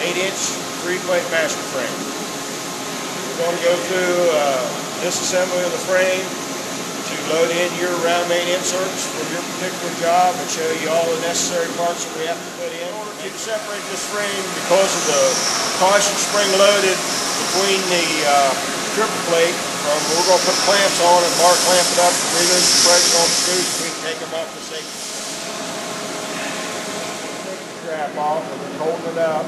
8-inch 3-plate master frame. We're going to go through disassembly of the frame to load in your round mate inserts for your particular job and show you all the necessary parts that we have to put in. In order to separate this frame, because of the caution spring loaded between the triple plate, we're going to put clamps on and bar clamp it up, remove the brakes on the screws so we can take them off for safety. Take the strap off and then holding it up.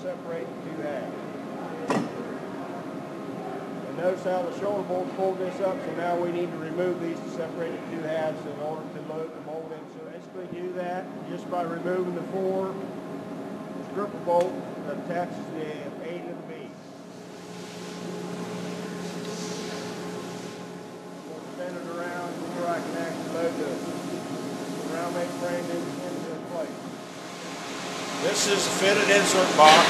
Separate in two halves. And notice how the shoulder bolts pulled this up, so now we need to remove these to separate in two halves in order to load the mold in. So basically do that just by removing the four stripper bolt that attaches the A to the B. We'll spin it around before I can actually load the round mate frame into place. This is a fitted insert box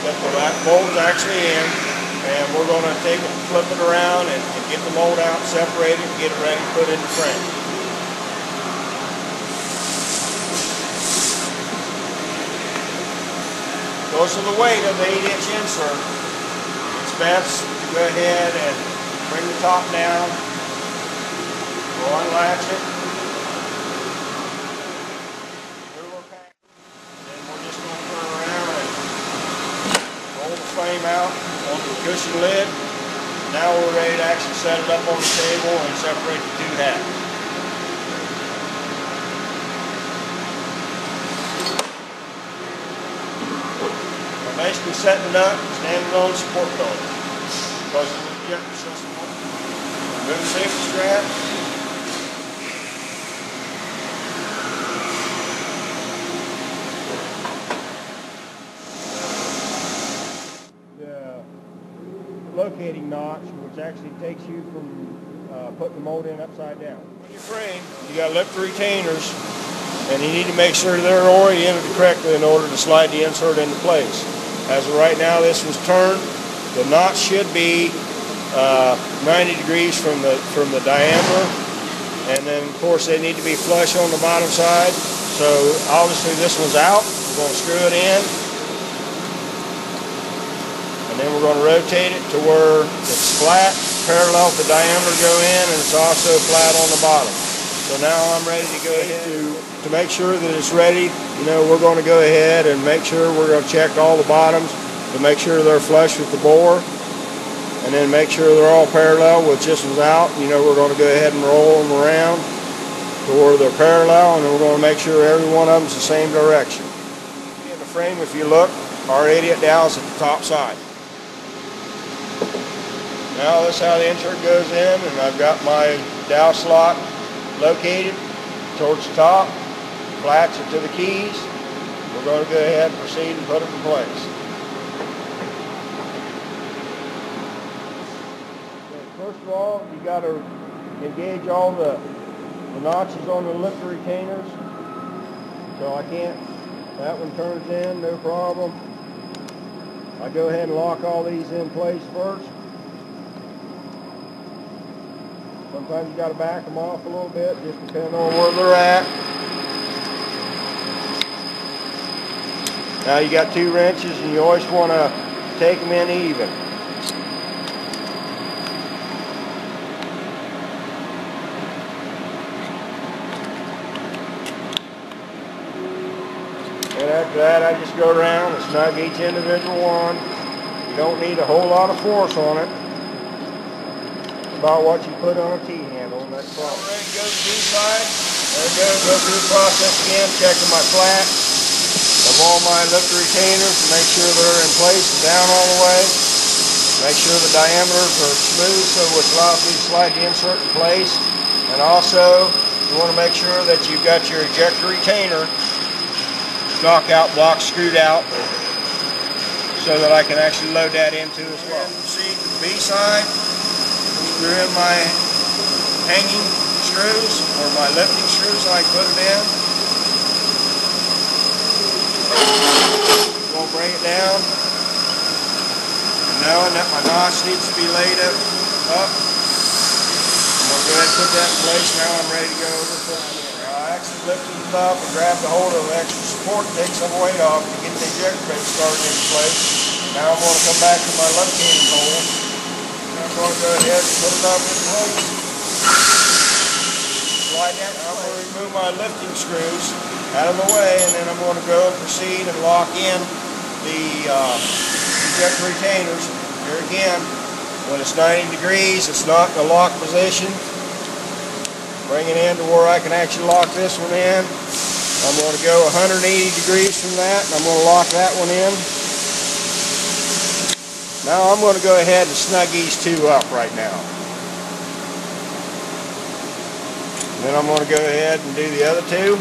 that the mold is actually in, and we're going to take it, flip it around, and get the mold out, separate it, and get it ready to put in the frame. Because of the weight of the 8-inch insert, it's best to go ahead and bring the top down, go unlatch it. Frame out on the cushion lid. Now we're ready to actually set it up on the table and separate the two halves. We're basically setting it up, standing on the support pillar. Because of the injection system. Remove the safety strap. Locating notch, which actually takes you from putting the mold in upside down. On your frame, you got lift retainers, and you need to make sure they're oriented correctly in order to slide the insert into place. As of right now, this was turned. The notch should be 90 degrees from the diameter, and then of course they need to be flush on the bottom side. So obviously this one's out. We're going to screw it in. Then we're going to rotate it to where it's flat, parallel to the diameter go in, and it's also flat on the bottom. So now I'm ready to go ahead to make sure that it's ready. You know, we're going to go ahead and make sure we're going to check all the bottoms to make sure they're flush with the bore, and then make sure they're all parallel, which this was out. You know, we're going to go ahead and roll them around to where they're parallel, and then we're going to make sure every one of them's the same direction. In the frame, if you look, our 8-inch dowel's at the top side. Now that's how the insert goes in, and I've got my dowel slot located towards the top, flats are to the keys. We're going to go ahead and proceed and put them in place. First of all, you got to engage all the notches on the lifter retainers. So I can't, that one turns in, no problem. I go ahead and lock all these in place first. Sometimes you got to back them off a little bit, just depending on where they're at. Now you got two wrenches, and you always want to take them in even. And after that, I just go around and snug each individual one. You don't need a whole lot of force on it. About what you put on a T-handle, and that's all. I'm ready to go to the B side. There we go, go through the process again, checking my flat of all my lifter retainers to make sure they're in place and down all the way. Make sure the diameters are smooth, so which allows me to slide the insert in place. And also, you want to make sure that you've got your ejector retainer knockout block screwed out so that I can actually load that into as well. Proceed to the B side. Screw in my hanging screws or my lifting screws, so I put it in. We'll bring it down. And knowing that my notch needs to be laid up, I'm going to go Go ahead and put that in place. Now I'm ready to go over the front end. I actually lifted it up and grabbed a hold of the extra support, take some weight off to get the ejector bait started in place. Now I'm going to come back to my left hand hole. And I'm going to go ahead and put it up in place. Slide down. I'm going to remove my lifting screws out of the way, and then I'm going to go and proceed and lock in the ejector retainers. Here again, when it's 90 degrees, it's not in a lock position. Bring it in to where I can actually lock this one in. I'm going to go 180 degrees from that, and I'm going to lock that one in. Now I'm going to go ahead and snug these two up right now. And then I'm going to go ahead and do the other two.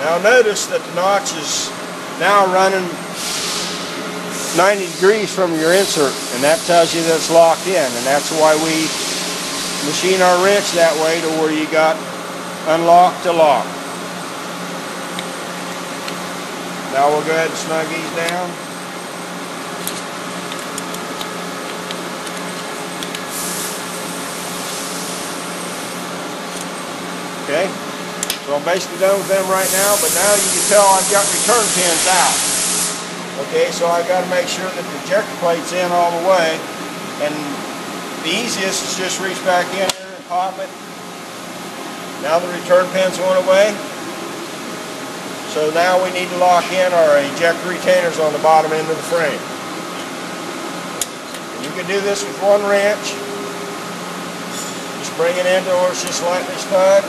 Now notice that the notch is now running 90 degrees from your insert, and that tells you that it's locked in, and that's why we machine our wrench that way to where you got unlocked to lock. Now we'll go ahead and snug these down. Okay. So I'm basically done with them right now, but now you can tell I've got return pins out. Okay, so I've got to make sure that the ejector plate's in all the way, and the easiest is just reach back in there and pop it. Now the return pins went away, so now we need to lock in our ejector retainers on the bottom end of the frame. You can do this with one wrench. Just bring it into where it's just lightly snug.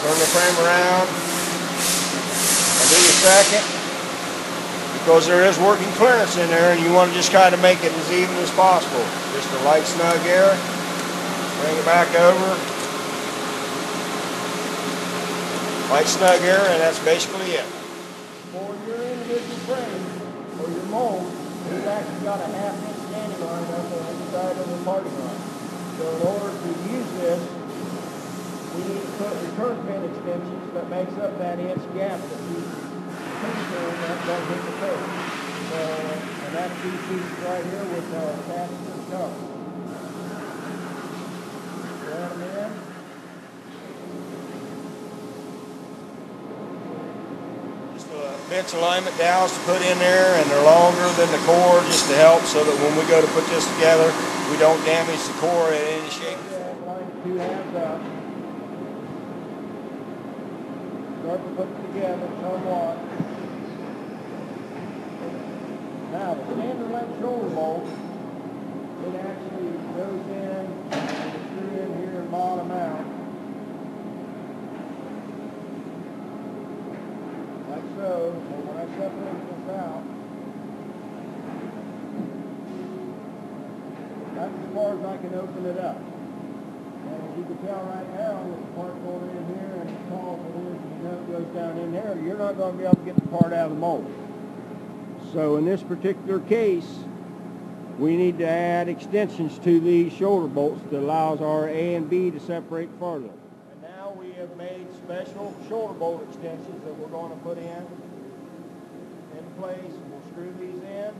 Turn the frame around and do your second, because there is working clearance in there and you want to just kind of make it as even as possible. Just a light snug air, bring it back over, light snug air, and that's basically it. For your individual frame or your mold, you've actually got a half-inch standing line up on the side of the parting line. So in order to use this, we need to put return pin extensions that makes up that inch gap that we don't hit the face. So, and that's these pieces right here with the caster cup. Throw them in. Just a bench alignment dowels to put in there, and they're longer than the core just to help so that when we go to put this together, we don't damage the core in any shape. Two halves up. Start to put it together, turn on. Now the standard length shoulder bolt, it actually goes in, and it's screwed in here and bottom out. Like so, so when I separate this out, that's as far as I can open it up. And as you can tell right now, with the part going in here and the tall it is, goes down in there, you're not going to be able to get the part out of the mold. So in this particular case, we need to add extensions to these shoulder bolts that allows our A and B to separate farther. And now we have made special shoulder bolt extensions that we're going to put in place. We'll screw these in.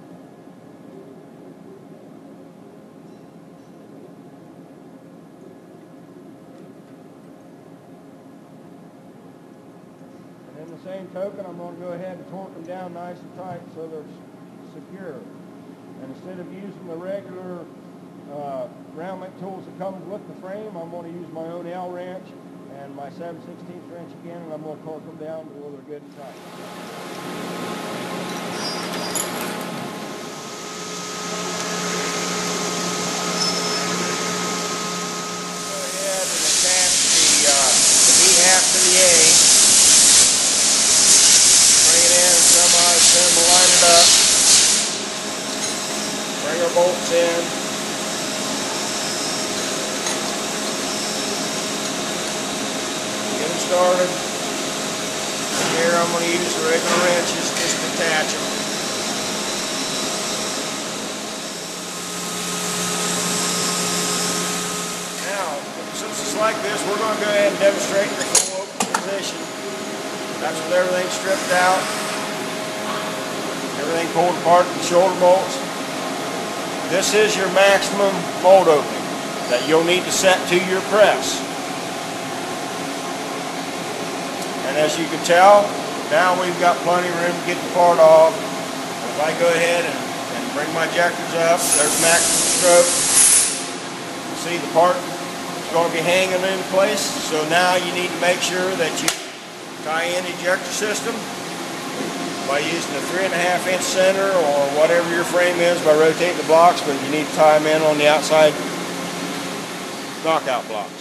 In the same token, I'm going to go ahead and torque them down nice and tight so they're secure. And instead of using the regular round mate tools that comes with the frame, I'm going to use my own L wrench and my 7/16 wrench again, and I'm going to torque them down until they're good and tight. Bolts in. Get them started. Here I'm going to use the regular wrenches just to attach them. like this, we're going to go ahead and demonstrate the full open position. That's with everything stripped out, everything pulled apart, the shoulder bolts. This is your maximum mold opening that you'll need to set to your press. And as you can tell, now we've got plenty of room to get the part off. If I go ahead and bring my jackers up, there's maximum stroke. See, the part is going to be hanging in place. So now you need to make sure that you tie in the ejector system by using a 3.5-inch center or whatever your frame is by rotating the blocks, but you need to tie them in on the outside knockout blocks.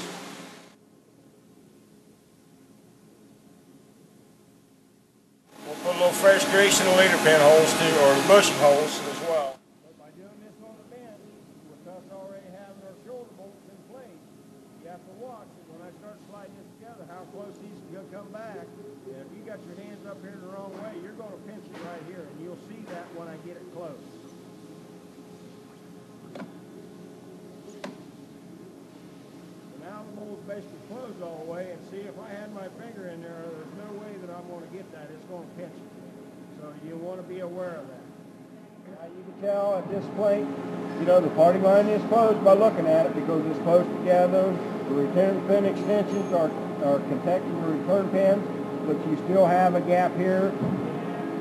We'll put a little fresh grease in the leader pin holes too, or the bushing holes as well. But by doing this on the bench, with us already having our shoulder bolts in place, you have to watch it when I start sliding this together, how close these can come back. And if you got your hands up here the wrong way, you're going to pinch it right here, and you'll see that when I get it close. So now the mold's basically closed all the way, and see, if I had my finger in there, there's no way that I'm going to get that. It's going to pinch it. So you want to be aware of that. Now you can tell at this plate, you know, the parting line is closed by looking at it because it's close together. The return pin extensions are contacting the return pins. But you still have a gap here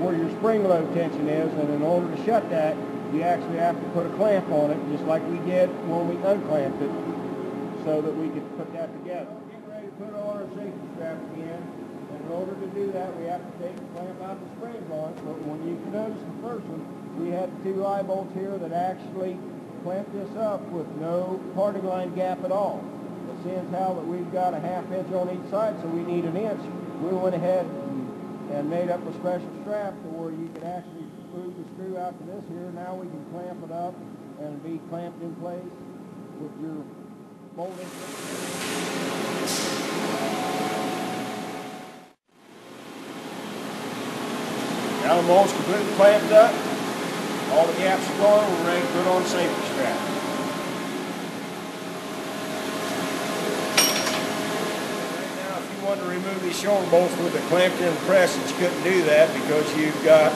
where your spring load tension is, and in order to shut that, you actually have to put a clamp on it, just like we did when we unclamped it, so that we could put that together. We're getting ready to put on our safety strap again, and in order to do that, we have to take the clamp out the spring on it. But when you notice the first one, we had 2 eye bolts here that actually clamped this up with no parting line gap at all. But seeing how that we've got a 1/2 inch on each side, so we need an inch. We went ahead and made up a special strap to where you can actually move the screw out to this here. Now we can clamp it up and be clamped in place with your molding. Now the mold's completely clamped up. All the gaps are gone. We're ready to put on safety strap. To remove these shoulder bolts with a clamped in press, and you couldn't do that because you've got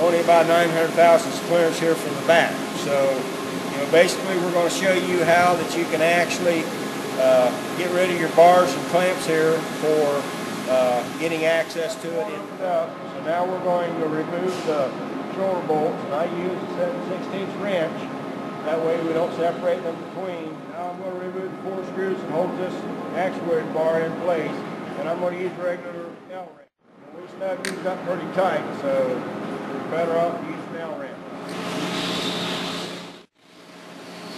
only about 900 thousandths clearance here from the back. So, you know, basically we're going to show you how that you can actually get rid of your bars and clamps here for getting access to it. So now we're going to remove the shoulder bolts, and I use a 7/16 wrench. That way we don't separate them between. Now I'm going to remove the 4 screws and hold this actuator bar in place. And I'm going to use regular L wrench. We snug these up pretty tight, so you're better off using L wrench.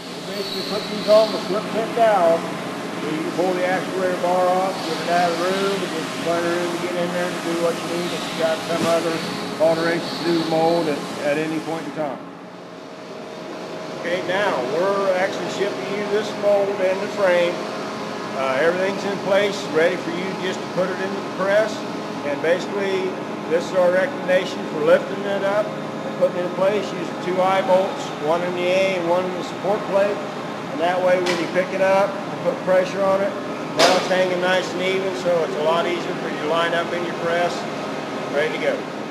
We basically put these on the slip tip down, so you can pull the actuator bar off, get it out of the room, and get plenty of room to get in there and do what you need if you've got some other alteration to do the mold at any point in time. Okay, now we're actually shipping you this mold and the frame. Everything's in place, ready for you just to put it into the press, and basically this is our recommendation for lifting it up and putting it in place using 2 eye bolts, 1 in the A and 1 in the support plate, and that way when you pick it up and put pressure on it, now it's hanging nice and even, so it's a lot easier for you to line up in your press, ready to go.